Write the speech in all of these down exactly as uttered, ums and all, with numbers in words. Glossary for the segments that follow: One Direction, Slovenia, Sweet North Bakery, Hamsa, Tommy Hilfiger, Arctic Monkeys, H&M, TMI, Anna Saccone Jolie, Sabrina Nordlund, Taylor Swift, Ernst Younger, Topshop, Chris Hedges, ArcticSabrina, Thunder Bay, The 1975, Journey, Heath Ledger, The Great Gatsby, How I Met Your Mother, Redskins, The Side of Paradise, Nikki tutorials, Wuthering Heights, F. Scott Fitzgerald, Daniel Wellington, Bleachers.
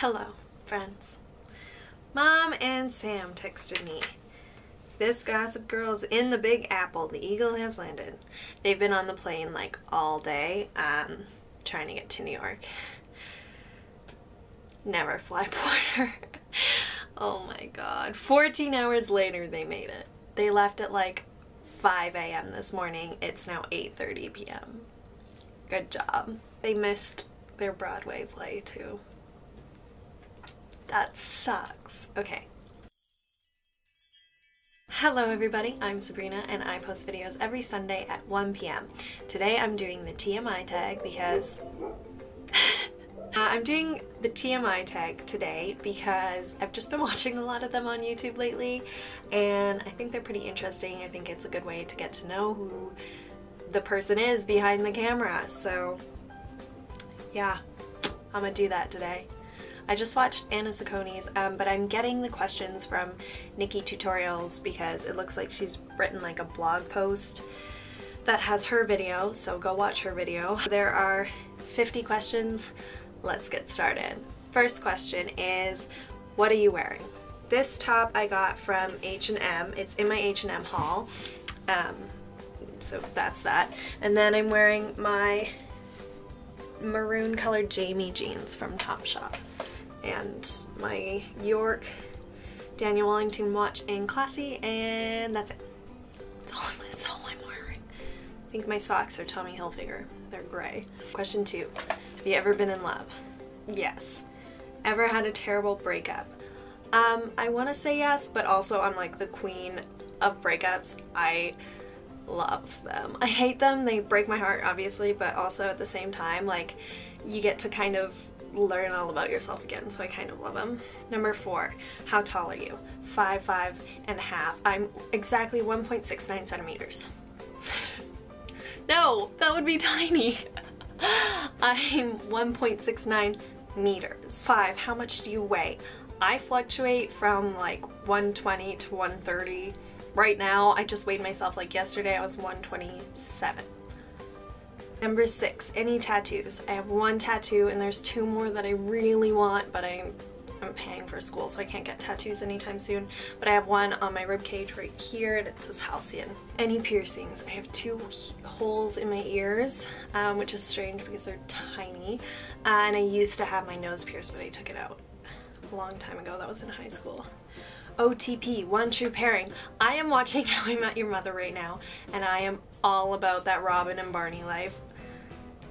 Hello, friends. Mom and Sam texted me. This Gossip Girl's in the Big Apple. The Eagle has landed. They've been on the plane like all day, um, trying to get to New York. Never fly porter. Oh my god. fourteen hours later they made it. They left at like five A M this morning. It's now eight thirty P M Good job. They missed their Broadway play too. That sucks. Okay. Hello everybody, I'm Sabrina and I post videos every Sunday at one P M Today I'm doing the T M I tag because... Uh, I'm doing the T M I tag today because I've just been watching a lot of them on YouTube lately and I think they're pretty interesting. I think it's a good way to get to know who the person is behind the camera. So yeah, I'm gonna do that today. I just watched Anna Saccone's, um, but I'm getting the questions from Nikki Tutorials because it looks like she's written like a blog post that has her video, so go watch her video. There are fifty questions. Let's get started. First question is, what are you wearing? This top I got from H and M. It's in my H and M haul. Um, so that's that. And then I'm wearing my maroon colored Jamie jeans from Topshop and my York Daniel Wellington watch in Classy, and that's it. That's all I'm, that's all I'm wearing. I think my socks are Tommy Hilfiger. They're gray. Question two. Have you ever been in love? Yes. Ever had a terrible breakup? Um, I want to say yes, but also I'm like the queen of breakups. I love them. I hate them. They break my heart, obviously, but also at the same time, like, you get to kind of learn all about yourself again, so I kind of love them. Number four, how tall are you? Five, five and a half. I'm exactly one point six nine centimeters. No, that would be tiny. I'm one point six nine meters. Five, how much do you weigh? I fluctuate from like one twenty to one thirty. Right now, I just weighed myself like yesterday, I was one twenty-seven. Number six, any tattoos? I have one tattoo and there's two more that I really want, but I'm, I'm paying for school, so I can't get tattoos anytime soon. But I have one on my ribcage right here and it says Halcyon. Any piercings? I have two holes in my ears, um, which is strange because they're tiny. Uh, and I used to have my nose pierced, but I took it out a long time ago. That was in high school. O T P, one true pairing. I am watching How I Met Your Mother right now, and I am all about that Robin and Barney life.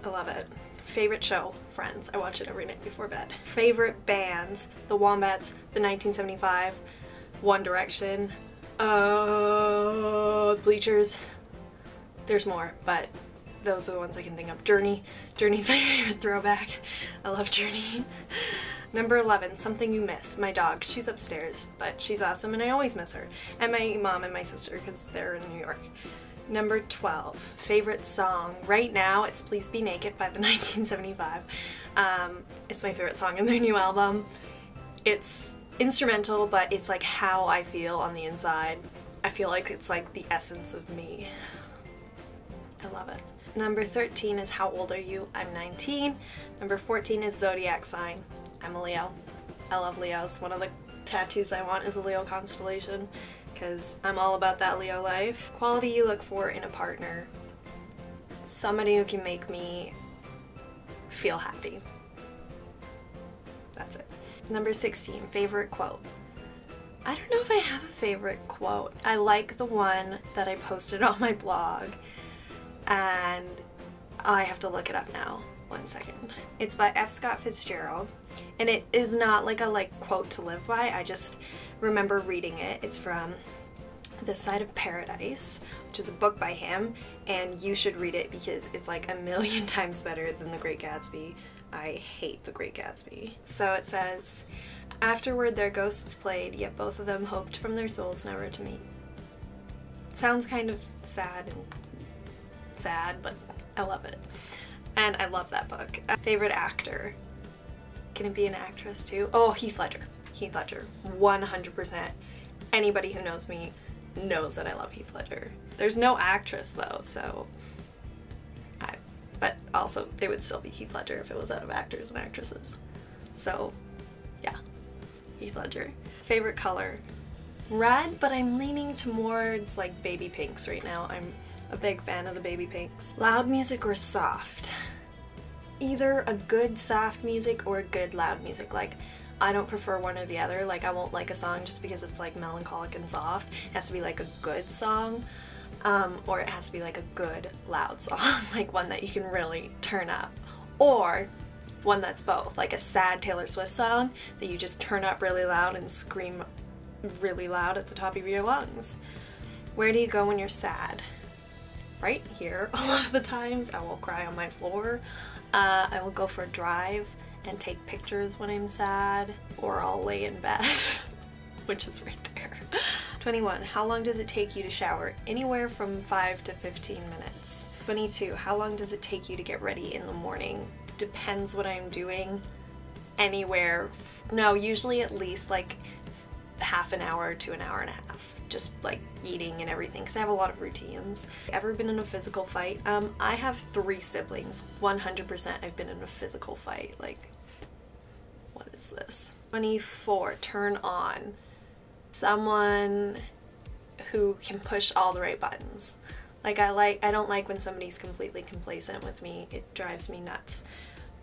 I love it. Favorite show? Friends. I watch it every night before bed. Favorite bands? The Wombats, The nineteen seventy-five, One Direction, uh, Bleachers. There's more, but those are the ones I can think of. Journey. Journey's my favorite throwback. I love Journey. Number eleven, something you miss. My dog. She's upstairs, but she's awesome and I always miss her. And my mom and my sister because they're in New York. Number twelve, favorite song. Right now, it's Please Be Naked by The nineteen seventy-five. Um, it's my favorite song in their new album. It's instrumental, but it's like how I feel on the inside. I feel like it's like the essence of me. I love it. Number thirteen is how old are you? I'm nineteen. Number fourteen is zodiac sign. I'm a Leo. I love Leos. One of the tattoos I want is a Leo constellation, because I'm all about that Leo life. Quality you look for in a partner. Somebody who can make me feel happy. That's it. Number sixteen, favorite quote. I don't know if I have a favorite quote. I like the one that I posted on my blog, and I have to look it up now. One second. It's by F. Scott Fitzgerald, and it is not like a like quote to live by. I just remember reading it. It's from The Side of Paradise, which is a book by him, and you should read it because it's like a million times better than The Great Gatsby. I hate The Great Gatsby. So it says, afterward their ghosts played, yet both of them hoped from their souls never to meet. It sounds kind of sad and sad, but I love it. And I love that book. Favorite actor? Can it be an actress too? Oh, Heath Ledger. Heath Ledger. one hundred percent. Anybody who knows me knows that I love Heath Ledger. There's no actress though, so... I, but also, they would still be Heath Ledger if it was out of actors and actresses. So, yeah, Heath Ledger. Favorite color? Red, but I'm leaning towards like baby pinks right now. I'm a big fan of the baby pinks. Loud music or soft? Either a good soft music or a good loud music. Like, I don't prefer one or the other. Like, I won't like a song just because it's like melancholic and soft. It has to be like a good song, um, or it has to be like a good loud song, like one that you can really turn up, or one that's both, like a sad Taylor Swift song that you just turn up really loud and scream really loud at the top of your lungs. Where do you go when you're sad? Right here a lot of the times. I will cry on my floor. Uh, I will go for a drive and take pictures when I'm sad, or I'll lay in bed, which is right there. twenty-one. How long does it take you to shower? Anywhere from five to fifteen minutes. twenty-two. How long does it take you to get ready in the morning? Depends what I'm doing. Anywhere. No, usually at least like half an hour to an hour and a half, just like eating and everything, because I have a lot of routines. Ever been in a physical fight? Um, I have three siblings. one hundred percent I've been in a physical fight. Like, what is this? twenty-four, turn on. Someone who can push all the right buttons. Like, I like, I don't like when somebody's completely complacent with me. It drives me nuts.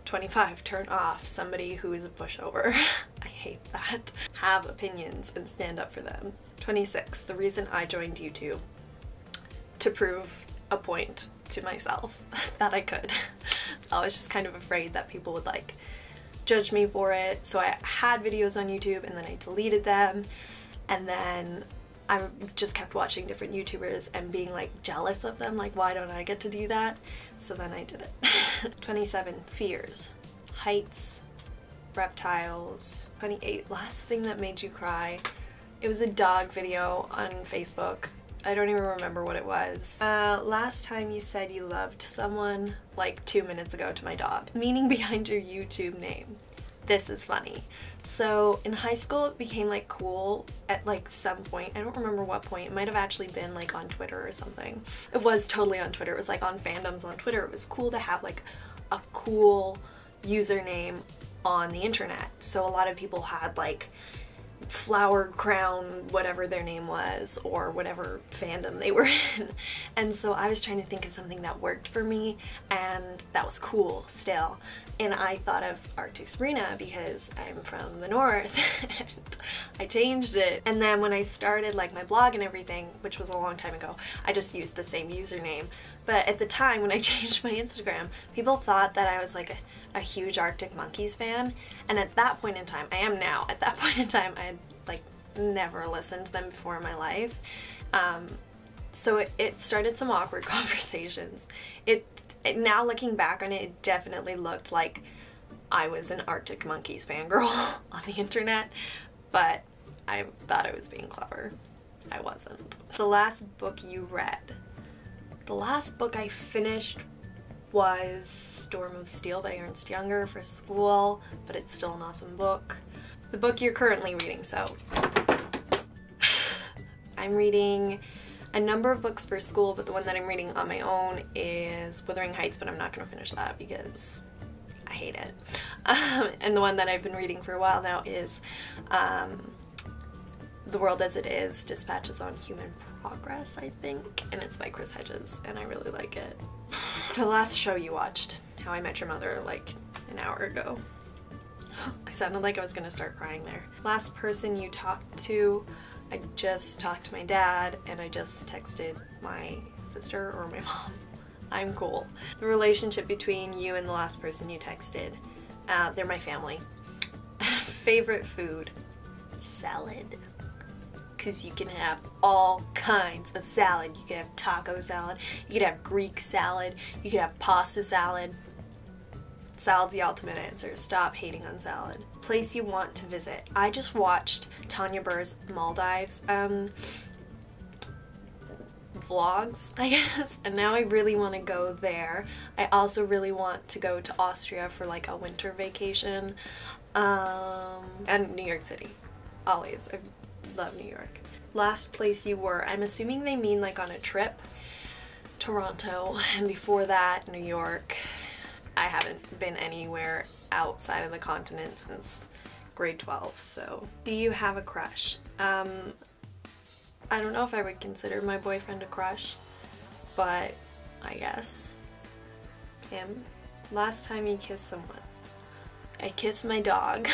twenty-five, turn off somebody who is a pushover. I hate that. Have opinions and stand up for them. twenty-six, the reason I joined YouTube, to prove a point to myself that I could. I was just kind of afraid that people would like judge me for it, so I had videos on YouTube and then I deleted them, and then I just kept watching different YouTubers and being like jealous of them, like why don't I get to do that? So then I did it. twenty-seven, fears. Heights, reptiles. twenty-eight, last thing that made you cry. It was a dog video on Facebook. I don't even remember what it was. Uh, last time you said you loved someone, like two minutes ago to my dog. Meaning behind your YouTube name. This is funny. So in high school it became like cool at like some point, I don't remember what point, it might have actually been like on Twitter or something. It was totally on Twitter, it was like on fandoms on Twitter. It was cool to have like a cool username on the internet. So a lot of people had like Flower Crown, whatever their name was, or whatever fandom they were in. And so I was trying to think of something that worked for me and that was cool still. And I thought of Arctic Sabrina because I'm from the north and I changed it. And then when I started like my blog and everything, which was a long time ago, I just used the same username. But at the time when I changed my Instagram, people thought that I was like a, a huge Arctic Monkeys fan. And at that point in time, I am now, at that point in time, I had like never listened to them before in my life. Um, so it, it started some awkward conversations. It, it now looking back on it, it definitely looked like I was an Arctic Monkeys fangirl on the internet, but I thought I was being clever. I wasn't. The last book you read. The last book I finished was Storm of Steel by Ernst Younger for school, but it's still an awesome book. The book you're currently reading, so. I'm reading a number of books for school, but the one that I'm reading on my own is Wuthering Heights, but I'm not gonna finish that because I hate it. Um, and the one that I've been reading for a while now is um, The World As It Is, Dispatches on Human Progress, I think, and it's by Chris Hedges, and I really like it. The last show you watched, How I Met Your Mother, like an hour ago. I sounded like I was gonna start crying there. Last person you talked to, I just talked to my dad, and I just texted my sister or my mom. I'm cool. The relationship between you and the last person you texted, uh, they're my family. Favorite food, salad. Because you can have all kinds of salad. You can have taco salad, you can have Greek salad, you can have pasta salad. Salad's the ultimate answer. Stop hating on salad. Place you want to visit. I just watched Tanya Burr's Maldives um, vlogs, I guess, and now I really want to go there. I also really want to go to Austria for like a winter vacation, um, and New York City, always. I've love New York. Last place you were. I'm assuming they mean like on a trip. Toronto, and before that, New York. I haven't been anywhere outside of the continent since grade twelve, so. Do you have a crush? Um, I don't know if I would consider my boyfriend a crush, but I guess. Him. Last time you kissed someone. I kissed my dog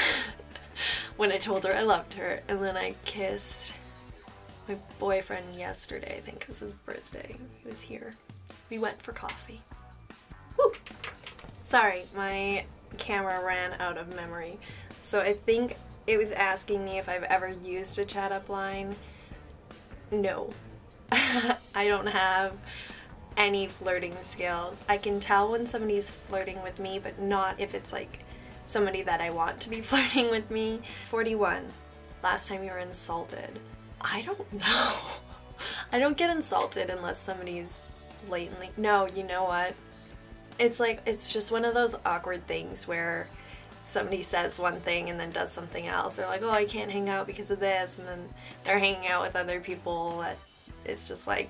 when I told her I loved her, and then I kissed my boyfriend yesterday. I think it was his birthday. He was here. We went for coffee. Woo! Sorry, my camera ran out of memory. So I think it was asking me if I've ever used a chat up line. No. I don't have any flirting skills. I can tell when somebody's flirting with me, but not if it's like somebody that I want to be flirting with me. forty-one. Last time you were insulted. I don't know. I don't get insulted unless somebody's blatantly... No, you know what? It's like, it's just one of those awkward things where somebody says one thing and then does something else. They're like, oh, I can't hang out because of this, and then they're hanging out with other people that it's just like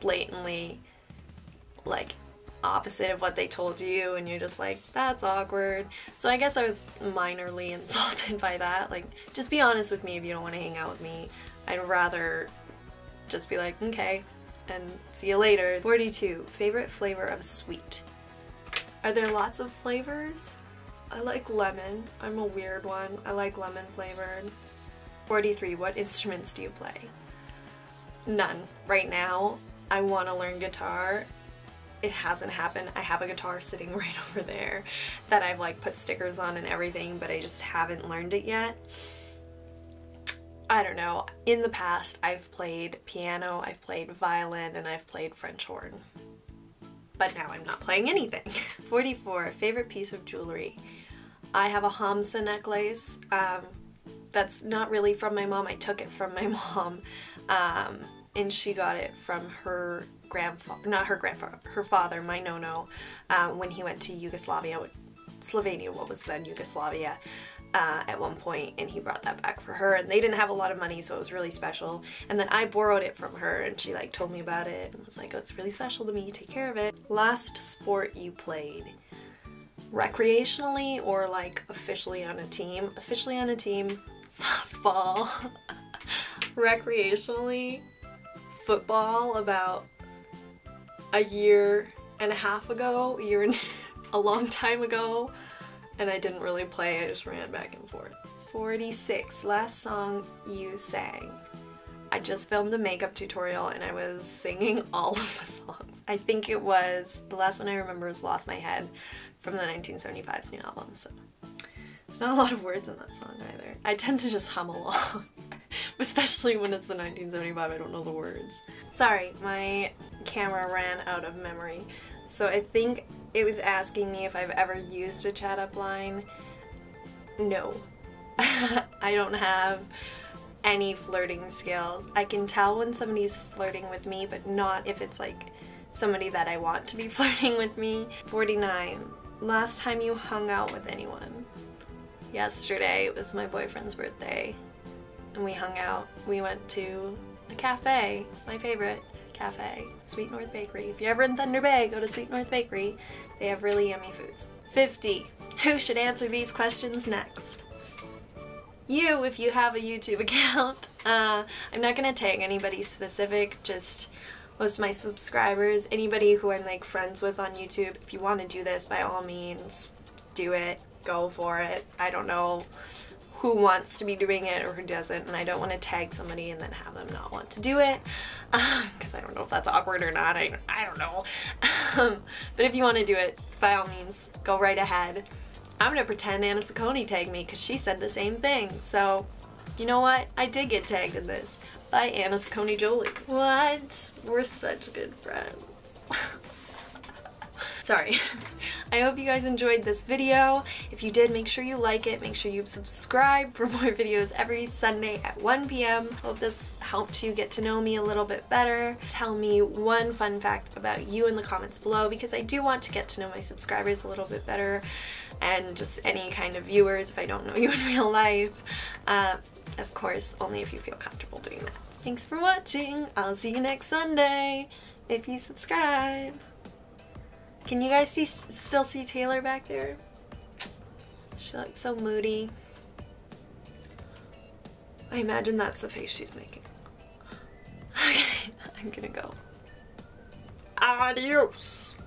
blatantly like opposite of what they told you, and you're just like, that's awkward. So I guess I was minorly insulted by that. Like, just be honest with me if you don't want to hang out with me. I'd rather just be like, okay, and see you later. forty-two. Favorite flavor of sweet. Are there lots of flavors? I like lemon. I'm a weird one. I like lemon flavored. forty-three. What instruments do you play? None. Right now, I want to learn guitar. It hasn't happened. I have a guitar sitting right over there that I've like put stickers on and everything, but I just haven't learned it yet. I don't know. In the past, I've played piano, I've played violin, and I've played French horn. But now I'm not playing anything. forty-four. Favorite piece of jewelry. I have a Hamsa necklace. Um, that's not really from my mom. I took it from my mom. Um, and she got it from her grandfather, not her grandfather, her father, my nono, uh, when he went to Yugoslavia, Slovenia, what was then Yugoslavia, uh, at one point, and he brought that back for her, and they didn't have a lot of money, so it was really special. And then I borrowed it from her, and she like told me about it, and was like, oh, it's really special to me, take care of it. Last sport you played, recreationally or like officially on a team? Officially on a team, softball. Recreationally, football about a year and a half ago, a year and a long time ago, and I didn't really play, I just ran back and forth. forty-six. Last song you sang. I just filmed a makeup tutorial and I was singing all of the songs. I think it was, the last one I remember was Lost My Head from the nineteen seventy-five's new album, so there's not a lot of words in that song either. I tend to just hum along. Especially when it's the nineteen seventy-five, I don't know the words. Sorry, my camera ran out of memory. So I think it was asking me if I've ever used a chat up line. No. I don't have any flirting skills. I can tell when somebody's flirting with me, but not if it's like somebody that I want to be flirting with me. forty-nine. Last time you hung out with anyone. Yesterday, it was my boyfriend's birthday. And we hung out. We went to a cafe, my favorite cafe, Sweet North Bakery. If you're ever in Thunder Bay, go to Sweet North Bakery. They have really yummy foods. fifty. Who should answer these questions next? You, if you have a YouTube account. Uh, I'm not gonna tag anybody specific, just most of my subscribers, anybody who I'm like friends with on YouTube. If you want to do this, by all means, do it. Go for it. I don't know who wants to be doing it or who doesn't, and I don't want to tag somebody and then have them not want to do it, because um, I don't know if that's awkward or not, I, I don't know. Um, but if you want to do it, by all means, go right ahead. I'm going to pretend Anna Saccone tagged me because she said the same thing, so you know what? I did get tagged in this by Anna Saccone Jolie. What? We're such good friends. Sorry. I hope you guys enjoyed this video. If you did, make sure you like it. Make sure you subscribe for more videos every Sunday at one p m Hope this helped you get to know me a little bit better. Tell me one fun fact about you in the comments below, because I do want to get to know my subscribers a little bit better, and just any kind of viewers if I don't know you in real life. Uh, of course, only if you feel comfortable doing that. Thanks for watching. I'll see you next Sunday if you subscribe. Can you guys see, still see Taylor back there? She looks so moody. I imagine that's the face she's making. Okay, I'm gonna go. Adios!